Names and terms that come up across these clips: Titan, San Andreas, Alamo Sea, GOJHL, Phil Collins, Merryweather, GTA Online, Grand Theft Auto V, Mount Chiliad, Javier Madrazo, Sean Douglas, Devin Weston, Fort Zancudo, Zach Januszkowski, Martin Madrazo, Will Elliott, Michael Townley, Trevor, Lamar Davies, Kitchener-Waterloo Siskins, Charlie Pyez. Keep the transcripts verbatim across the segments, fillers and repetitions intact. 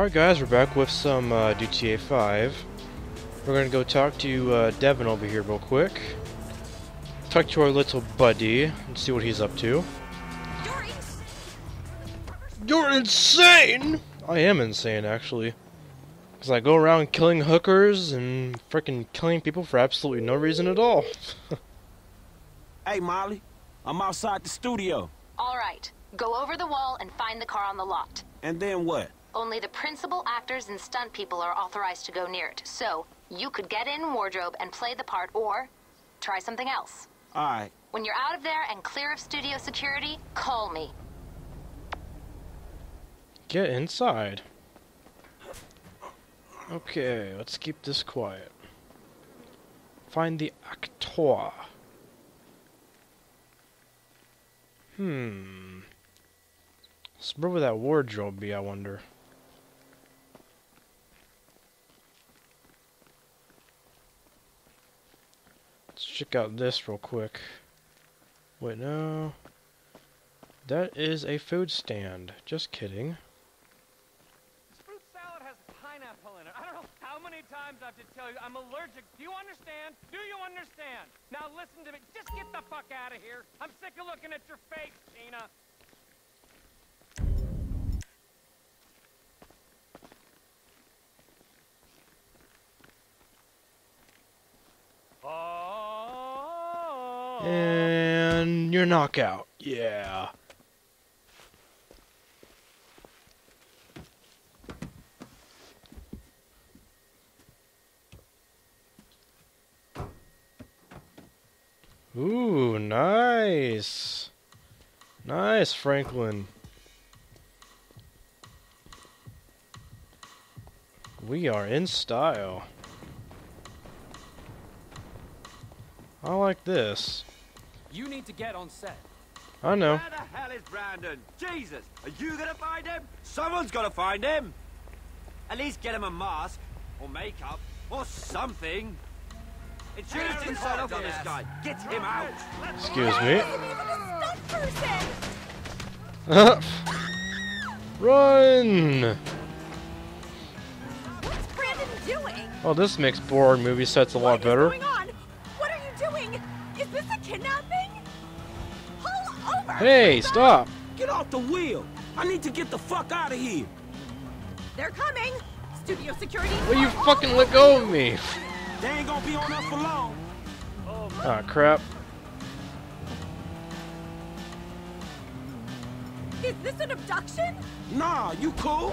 Alright guys, we're back with some uh, G T A five. We're gonna go talk to uh, Devin over here real quick. Talk to our little buddy and see what he's up to. You're, ins You're insane! I am insane, actually. Because I go around killing hookers and freaking killing people for absolutely no reason at all. Hey Molly, I'm outside the studio. Alright, go over the wall and find the car on the lot. And then what? Only the principal actors and stunt people are authorized to go near it, so you could get in wardrobe and play the part, or try something else. Alright. When you're out of there and clear of studio security, call me. Get inside. Okay, let's keep this quiet. Find the actor. Hmm. So where would that wardrobe be, I wonder? Let's check out this real quick. Wait, no. That is a food stand. Just kidding. This fruit salad has pineapple in it. I don't know how many times I have to tell you I'm allergic. Do you understand? Do you understand? Now listen to me. Just get the fuck out of here. I'm sick of looking at your face, Gina. And your knockout. Yeah. Ooh, nice. Nice, Franklin. We are in style. I like this. You need to get on set. I know. Where the hell is Brandon? Jesus! Are you gonna find him? Someone's gotta find him! At least get him a mask, or makeup, or something! It's you that's inside up on this guy! Get him out! Excuse me. Run! What's Brandon doing? Oh, this makes boring movie sets a lot better. What is going on? What are you doing? Is this a kidnapping? Hey, stop! Get off the wheel! I need to get the fuck out of here! They're coming! Studio security! Will you fucking let go of me? They ain't gonna be on us for long! Ah, crap. Is this an abduction? Nah, you cool?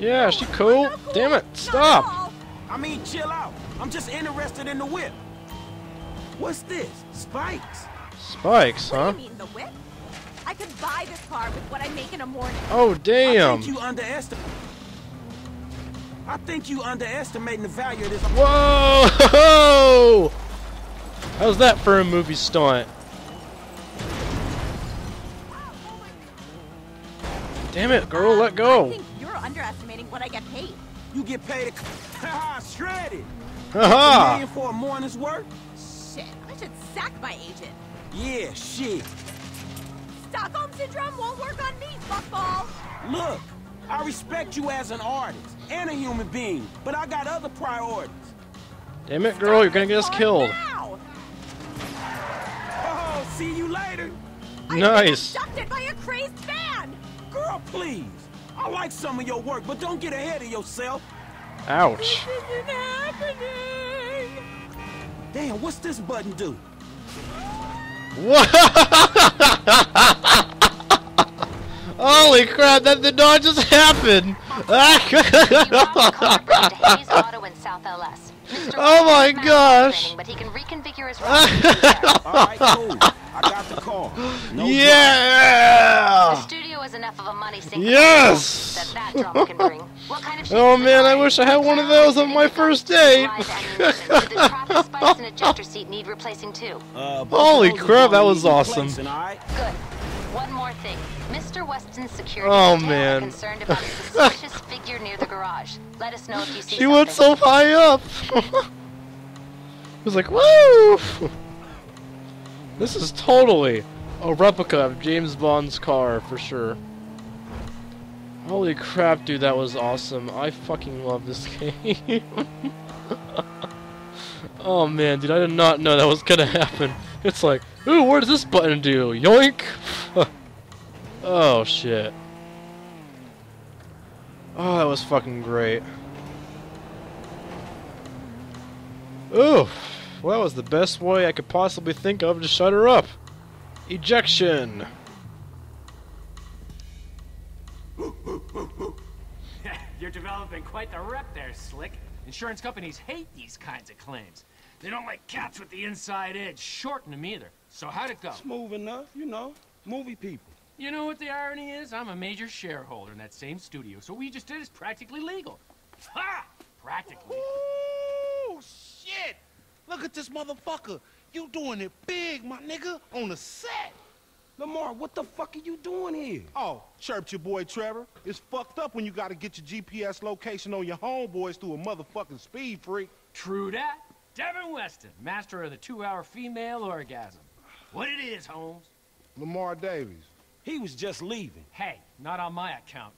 Yeah, she cool. cool. Damn it, stop! I mean, chill out. I'm just interested in the whip. What's this? Spikes? Spikes, huh? What do you mean, the whip? I could buy this car with what I make in a morning. Oh, damn! I think you underestimate. I think you underestimating the value of this. Whoa! How's that for a movie stunt? Damn it, girl, um, let go! I think you're underestimating what I get paid. You get paid. Haha, shredded. Haha. Paying for a morning's work. Shit, I should sack my agent. Yeah, shit. Stockholm Syndrome won't work on me, fuckball. Look, I respect you as an artist and a human being, but I got other priorities. Damn it, girl, you're gonna get us killed. Now. Oh, see you later. Nice. I'm abducted by a crazed fan. Girl, please. I like some of your work, but don't get ahead of yourself. Ouch. This isn't happening. Damn, what's this button do? Holy crap, that did not just happen! Oh my gosh! But he can reconfigure his Alright, cool. I got the call. No yeah! The studio is enough of a money sink. Yes! That that drop can bring. What kind of oh man, I wish I had one of those on my first date. Holy crap, that was awesome. Good. One more thing. Mister Weston's security oh, man. concerned about a suspicious figure near the garage. Let us know if you see She something. went so high up. It was like, woo! This is totally a replica of James Bond's car for sure. Holy crap, dude, that was awesome. I fucking love this game. Oh man, dude, I did not know that was gonna happen. It's like, ooh, what does this button do? Yoink! Oh shit. Oh, that was fucking great. Ooh! Well, that was the best way I could possibly think of to shut her up. Ejection! You're developing quite the rep there, Slick. Insurance companies hate these kinds of claims. They don't like cats with the inside edge. Shorten them either. So how'd it go? Smooth enough, you know. Movie people. You know what the irony is? I'm a major shareholder in that same studio, so what we just did is practically legal. Ha! Practically. Ooh, shit! Look at this motherfucker. You doing it big, my nigga, on the set. Lamar, what the fuck are you doing here? Oh, chirped your boy Trevor. It's fucked up when you gotta get your G P S location on your homeboys through a motherfucking speed freak. True that. Devin Weston, master of the two-hour female orgasm. What it is, Holmes? Lamar Davies. He was just leaving. Hey, not on my account.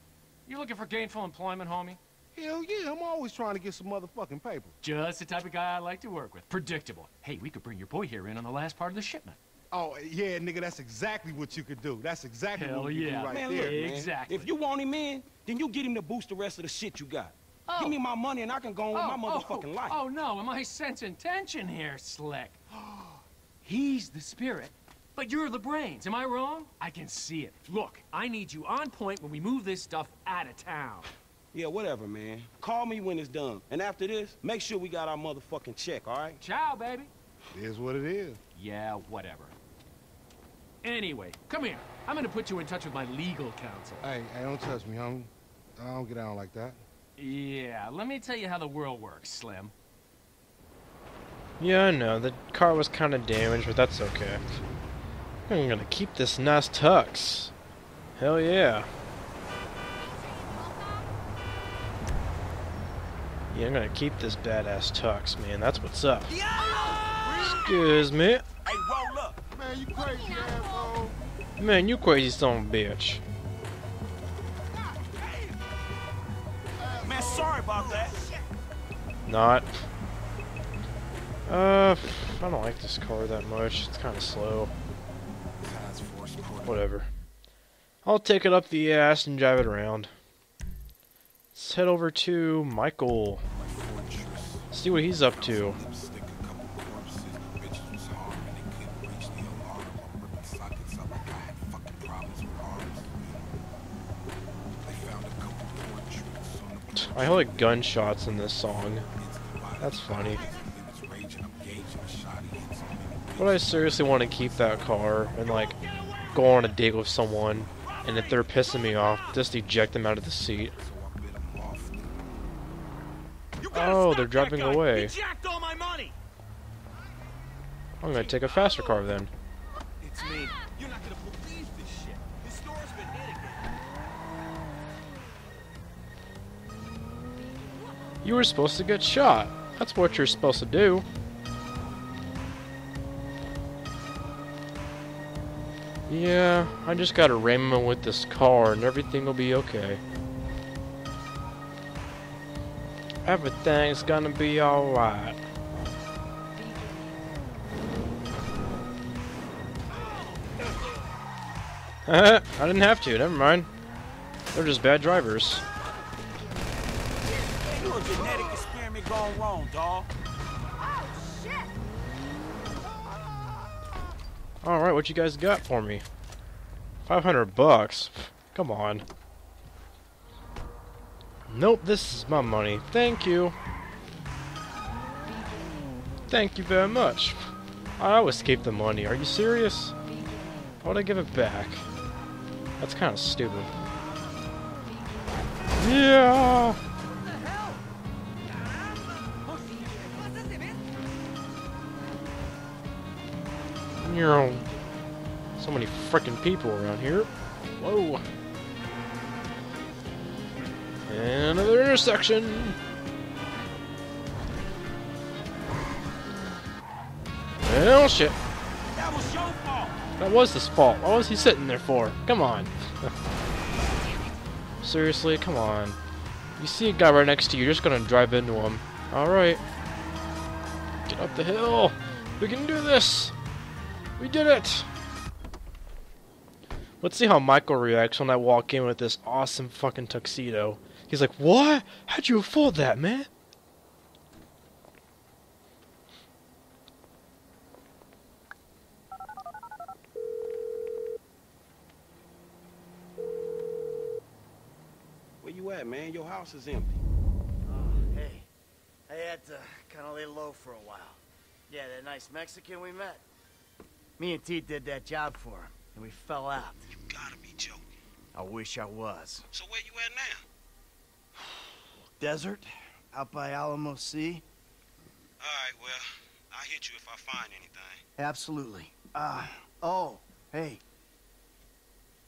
You looking for gainful employment, homie? Hell yeah, I'm always trying to get some motherfucking paper. Just the type of guy I like to work with. Predictable. Hey, we could bring your boy here in on the last part of the shipment. Oh, yeah, nigga, that's exactly what you could do. That's exactly Hell what you yeah. could do right man, there, look, man. Exactly. If you want him in, then you get him to boost the rest of the shit you got. Oh. Give me my money and I can go on oh, with my motherfucking oh. life. Oh, no, am I sensing tension here, Slick? He's the spirit, but you're the brains. Am I wrong? I can see it. Look, I need you on point when we move this stuff out of town. Yeah, whatever, man. Call me when it's done. And after this, make sure we got our motherfucking check, all right? Ciao, baby. It is what it is. Yeah, whatever. Anyway, come here. I'm gonna put you in touch with my legal counsel. Hey, hey, don't touch me, homie. I don't get down like that. Yeah, let me tell you how the world works, Slim. Yeah, I know. The car was kind of damaged, but that's okay. I'm gonna keep this nice tux. Hell yeah. Yeah, I'm gonna keep this badass tux, man. That's what's up. Excuse me. Hey, roll up. Man, you crazy asshole. Man, you crazy son of a bitch. Man, sorry about that. Not. Uh, I don't like this car that much. It's kind of slow. Whatever. I'll take it up the ass and drive it around. Let's head over to Michael. See what he's up to. I heard like gunshots in this song. That's funny. But I seriously want to keep that car and like go on a date with someone, and if they're pissing me off, just eject them out of the seat. Oh, they're driving away. I'm gonna take a faster car then. It's me. You're not gonna believe this shit. The store's been hit again. You were supposed to get shot. That's what you're supposed to do. Yeah, I just gotta ram him with this car and everything will be okay. Everything's gonna be alright. I didn't have to, never mind. They're just bad drivers. You're a genetic experiment gone wrong, dawg. Oh, shit. Alright, what you guys got for me? five hundred bucks? Come on. Nope, this is my money. Thank you. Thank you very much. I always keep the money. Are you serious? Why would I give it back? That's kind of stupid. Yeah. You're so many frickin' people around here. Whoa. And another intersection. Oh shit. That was your fault. That was his fault. What was he sitting there for? Come on. Seriously, come on. You see a guy right next to you, you're just gonna drive into him. Alright. Get up the hill! We can do this! We did it! Let's see how Michael reacts when I walk in with this awesome fucking tuxedo. He's like, what? How'd you afford that, man? Where you at, man? Your house is empty. Oh, hey. I had to kind of lay low for a while. Yeah, that nice Mexican we met. Me and T did that job for him, and we fell out. You gotta be joking. I wish I was. So where you at now? Desert, out by Alamo Sea. Alright, well, I'll hit you if I find anything. Absolutely. Uh, oh, hey.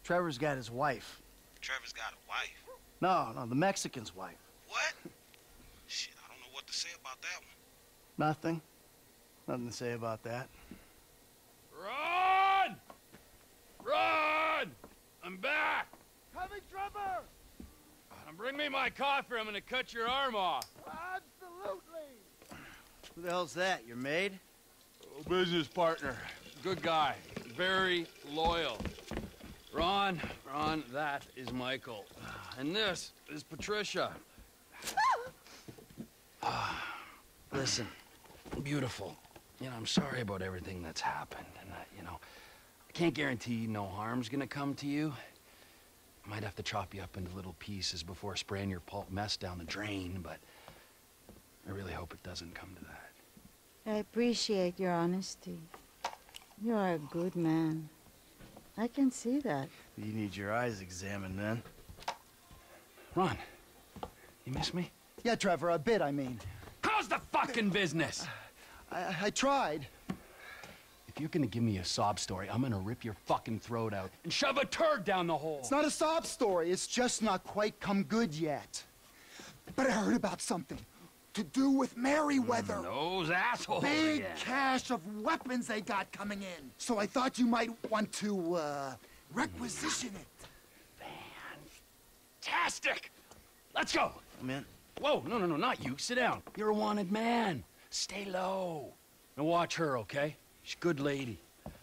Trevor's got his wife. Trevor's got a wife? No, no, the Mexican's wife. What? Shit, I don't know what to say about that one. Nothing. Nothing to say about that. Run! Run! I'm back! Coming, Trevor! Bring me my coffee, I'm gonna cut your arm off. Absolutely! Who the hell's that, your maid? Oh, business partner. Good guy. Very loyal. Ron, Ron, that is Michael. And this is Patricia. Ah, listen, beautiful. You know, I'm sorry about everything that's happened. And, uh, you know, I can't guarantee no harm's gonna come to you. Might have to chop you up into little pieces before spraying your pulp mess down the drain, but I really hope it doesn't come to that. I appreciate your honesty. You are a good man. I can see that. You need your eyes examined, then. Ron, you miss me? Yeah, Trevor, a bit, I mean. Close the fucking business! I, I tried. If you're gonna give me a sob story, I'm gonna rip your fucking throat out and shove a turd down the hole. It's not a sob story. It's just not quite come good yet. But I heard about something to do with Merryweather. Mm, those assholes. Big yeah. cache of weapons they got coming in. So I thought you might want to uh, requisition it. Fantastic. Let's go. I'm in. Whoa, no, no, no, not you. Sit down. You're a wanted man. Stay low. Now watch her, okay? She's a good lady.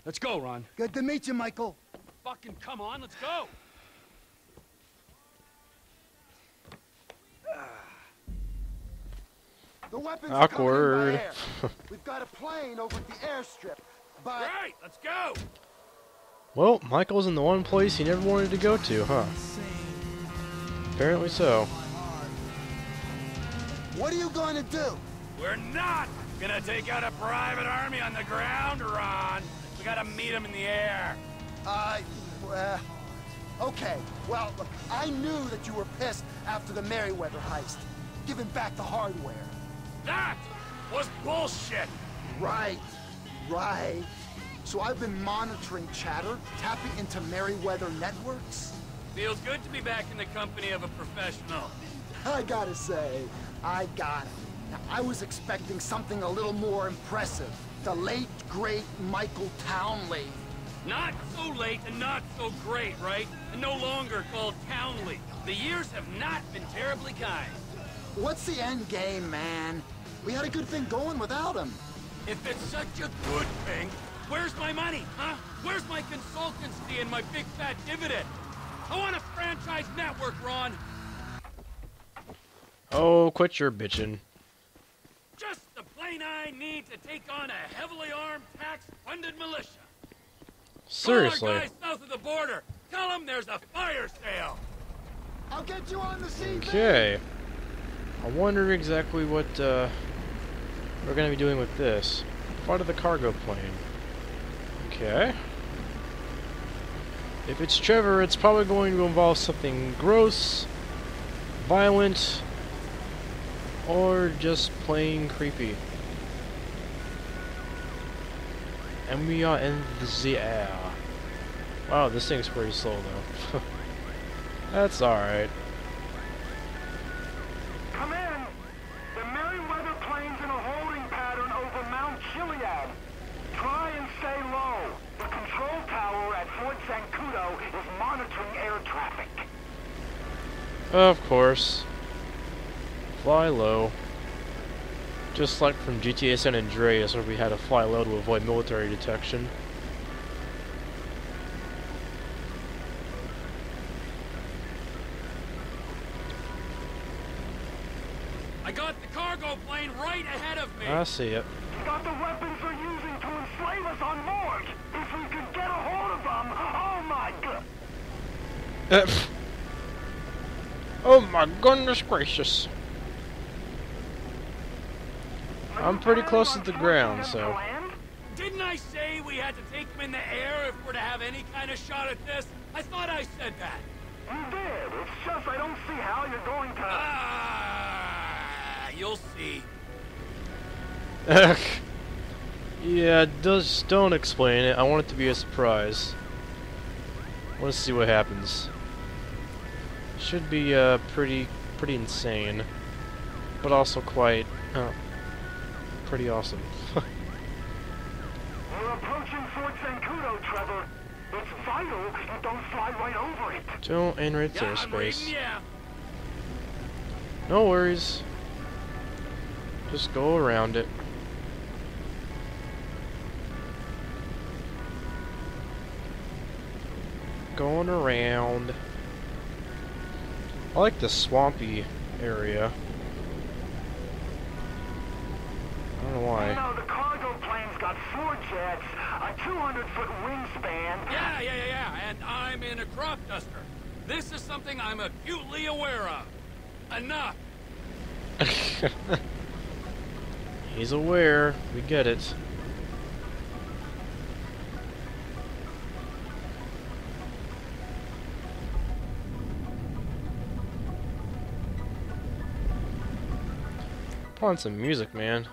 Let's go, Ron. Good to meet you, Michael. Fucking come on, let's go! The weapons Awkward. Are coming by air. We've got a plane over at the airstrip. But... Right, let's go! Well, Michael's in the one place he never wanted to go to, huh? Apparently so. What are you going to do? We're not gonna take out a private army on the ground, Ron. We gotta meet him in the air. Uh, uh, okay. Well, look, I knew that you were pissed after the Merryweather heist, giving back the hardware. That was bullshit. Right, right. So I've been monitoring chatter, tapping into Merryweather networks. Feels good to be back in the company of a professional. I gotta say, I got it. Now, I was expecting something a little more impressive. The late, great Michael Townley. Not so late and not so great, right? And no longer called Townley. The years have not been terribly kind. What's the end game, man? We had a good thing going without him. If it's such a good thing, where's my money, huh? Where's my consultancy and my big fat dividend? I want a franchise network, Ron. Oh, quit your bitching. Just the plane I need to take on a heavily armed, tax-funded militia. Seriously. Call our guys south of the border. Tell them there's a fire sale. I'll get you on the scene. Okay. I wonder exactly what uh, we're going to be doing with this. Part of the cargo plane. Okay. If it's Trevor, it's probably going to involve something gross, violent, or just plain creepy. And we are in the air. Wow, this thing's pretty slow though. That's alright. Come in! The Merryweather plane's in a holding pattern over Mount Chiliad. Try and stay low. The control tower at Fort Zancudo is monitoring air traffic. Of course. Fly low. Just like from G T A San Andreas, where we had to fly low to avoid military detection. I got the cargo plane right ahead of me! I see it. Got the weapons they're using to enslave us on board! If we could get a hold of them, oh my god! Oh my goodness gracious. I'm pretty close to the ground, so... Didn't I say we had to take him in the air if we're to have any kind of shot at this? I thought I said that! You did! It's just I don't see how you're going to... Ah, you'll see. Ugh. Yeah, just don't explain it. I want it to be a surprise. I want to see what happens. Should be uh, pretty, pretty insane, but also quite, uh, pretty awesome. We're approaching Fort Zancudo, Trevor. It's vital you don't fly right over it. Don't enrich yeah, airspace. Reading, yeah. No worries. Just go around it. Going around. I like the swampy area. I don't know why. You know, the cargo plane's got four jets, a two hundred foot wingspan. Yeah, yeah, yeah, yeah, and I'm in a crop duster. This is something I'm acutely aware of. Enough! He's aware. We get it. Put on some music, man.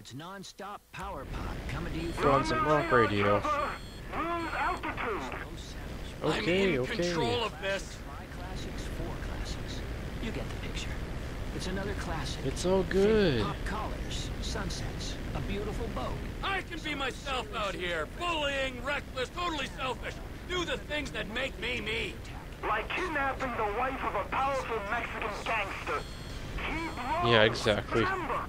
It's non-stop power pod coming to you. Put on some rock radio. Okay, okay. I'm in control of this. You get the picture. It's another classic. It's so good. Pop collars, sunsets, a beautiful boat. I can be myself out here, bullying, reckless, totally selfish. Do the things that make me me. Like kidnapping the wife of a powerful Mexican gangster. Yeah, exactly. Remember,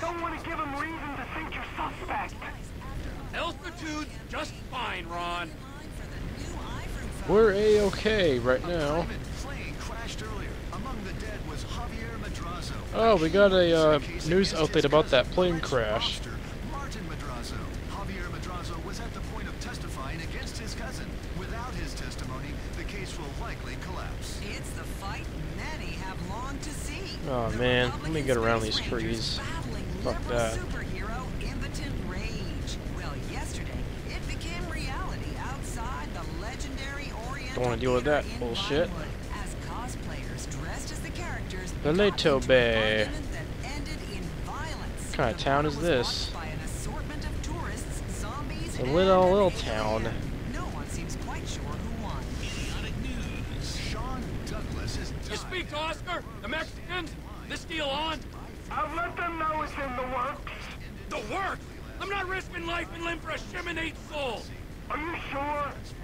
don't want to give him reason to think you're suspect. Altitude's just fine, Ron. We're A-okay right now. Oh, we got a uh, news outlet about that plane crash. Martin Madrazo. Javier Madrazo was at the point of testifying against his cousin. Without his testimony, the case will likely collapse. It's the fight many have longed to see. Oh man, let me get around these trees. Fuck that. Superhero impotent rage. Well, yesterday it became reality outside the legendary Orient. Don't want to deal with that bullshit. As cosplayers dressed as the characters. The Leto Bay. What kind of town is this? A little little town. No one seems quite sure who won. Idiotic news. Sean Douglas is done. You speak to Oscar? The Mexicans? This deal on? I'll let them know it's in the works. The works? I'm not risking life and limb for a shimminate soul. Are you sure? It's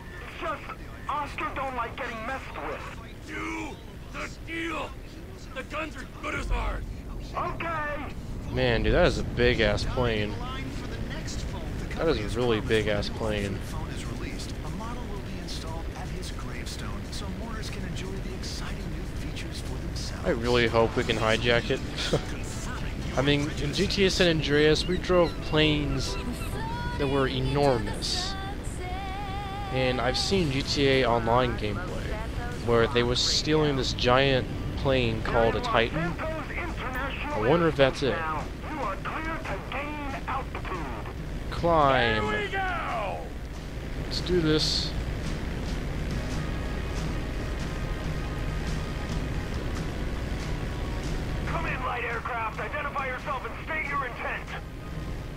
just Oscar don't like getting messed with. Do the deal. The guns are good as ours. Okay. Man, dude, that is a big ass plane. That is a really big ass plane. I really hope we can hijack it. I mean, in G T A San Andreas, we drove planes that were enormous. And I've seen G T A Online gameplay, where they were stealing this giant plane called a Titan. I wonder if that's it. Climb. Here we go. Let's do this. Come in, light aircraft. Identify yourself and state your intent.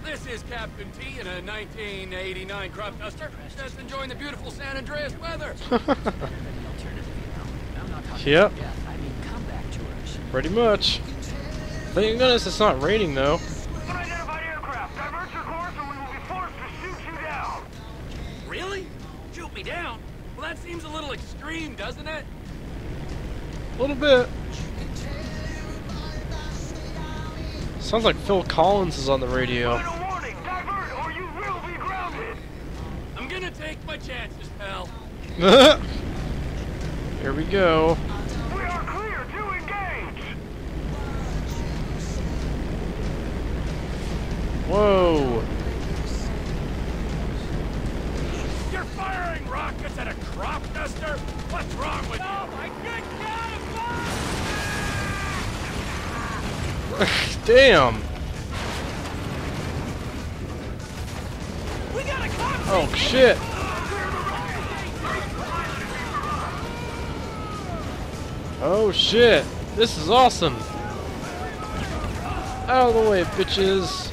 This is Captain T in a nineteen eighty-nine crop duster. Just enjoying the beautiful San Andreas weather. Yep. Pretty much. Thank goodness it's not raining though. Down? Well, that seems a little extreme, doesn't it? A little bit. Sounds like Phil Collins is on the radio. Warning, divert, or you will be grounded. I'm gonna take my chances, pal. Here we go. We are clear to engage. Whoa. You're firing rockets at a crop duster? What's wrong with you? Oh my good God! Damn! We got a cop. Oh shit! Oh shit! This is awesome! Out of the way, bitches!